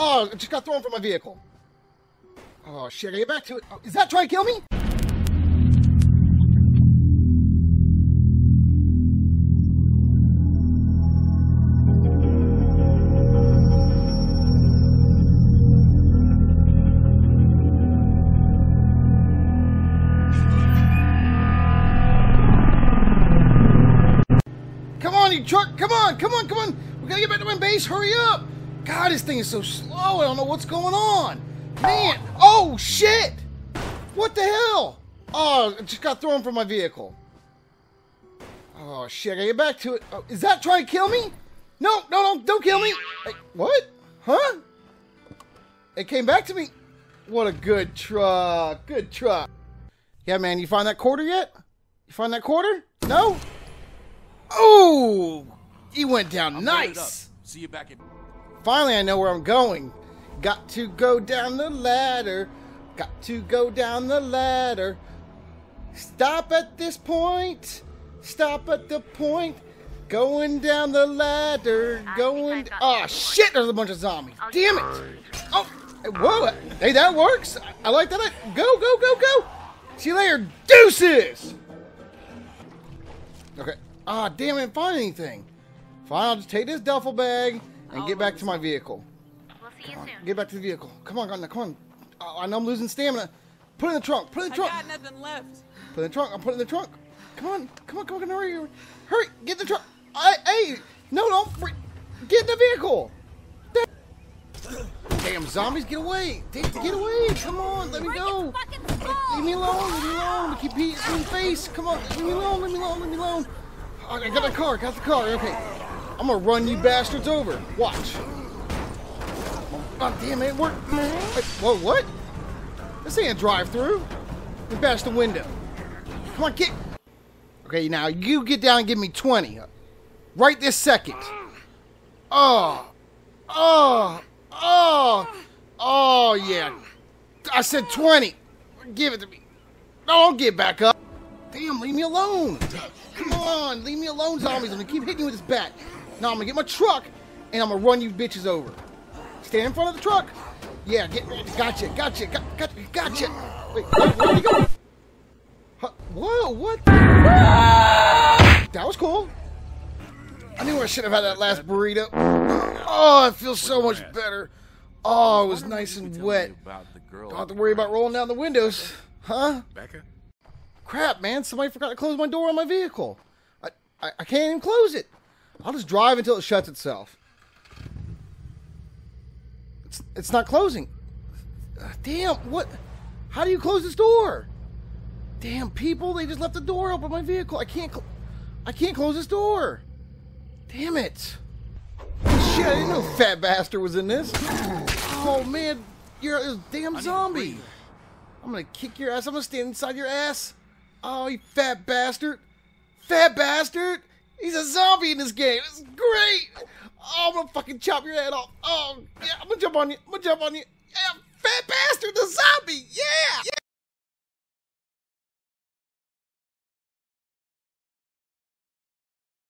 Oh, I just got thrown from my vehicle. Oh, shit, I get back to it. Oh, is that trying to kill me? Truck, come on, come on, come on. We gotta get back to my base, hurry up. God, this thing is so slow. I don't know what's going on. Man, oh shit. What the hell? Oh, I just got thrown from my vehicle. Oh shit, I gotta get back to it. Oh, is that trying to kill me? No, no, no, don't kill me. Hey, what? Huh? It came back to me. What a good truck, good truck. Yeah, man, you find that quarter yet? You find that quarter? No? Oh, he went down. I'll nice. See you back in. Finally, I know where I'm going. Got to go down the ladder. Got to go down the ladder. Stop at this point. Stop at the point. Going down the ladder. Going. Oh shit! There's a bunch of zombies. Damn it! Oh, whoa! Hey, that works. I like that. Go, go, go, go. See you later. Deuces. Okay. Ah, damn it, I didn't find anything. Fine, I'll just take this duffel bag and get back to my vehicle. We'll see you soon. Get back to the vehicle. Come on, come on. Oh, I know I'm losing stamina. Put it in the trunk, put it in the trunk. I got nothing left. Put it in the trunk, I'll put it in the trunk. Come on, come on, come on, come on, hurry. Hurry, get in the trunk. Hey, no, don't. Get in the vehicle. Damn zombies, get away. Get away, come on, let me go. Leave me alone, leave me alone. Keep hitting me in the face. Come on, leave me alone, leave me alone, leave me alone. I got the car, okay. I'm gonna run you bastards over. Watch. God damn it, it worked. Whoa, what? This ain't a drive-thru. We bashed the window. Come on, get. Okay, now you get down and give me 20. Right this second. Oh. Oh. Oh. Oh, yeah. I said 20. Give it to me. No, I'll get back up. Damn, leave me alone. Come on, leave me alone, zombies. I'm gonna keep hitting you with this bat. Now I'm gonna get my truck and I'm gonna run you bitches over. Stand in front of the truck. Yeah, get gotcha, gotcha, gotcha, gotcha. Wait, where you going? Huh, whoa, what? That was cool. I knew I should have had that last burrito. Oh, it feels so much better. Oh, it was nice and wet. Don't have to worry about rolling down the windows, huh? Becca? Crap, man, somebody forgot to close my door on my vehicle. I can't even close it. I'll just drive until it shuts itself. It's not closing. Damn, what? How do you close this door? Damn, people, they just left the door open on my vehicle. I can't close this door. Damn it. Shit, I didn't know Fat Bastard was in this. Oh, man, you're a damn zombie. I'm gonna kick your ass. I'm gonna stand inside your ass. Oh, you fat bastard. Fat bastard. He's a zombie in this game. It's great. Oh, I'm going to fucking chop your head off. Oh, yeah. I'm going to jump on you. Yeah, fat bastard, the zombie. Yeah.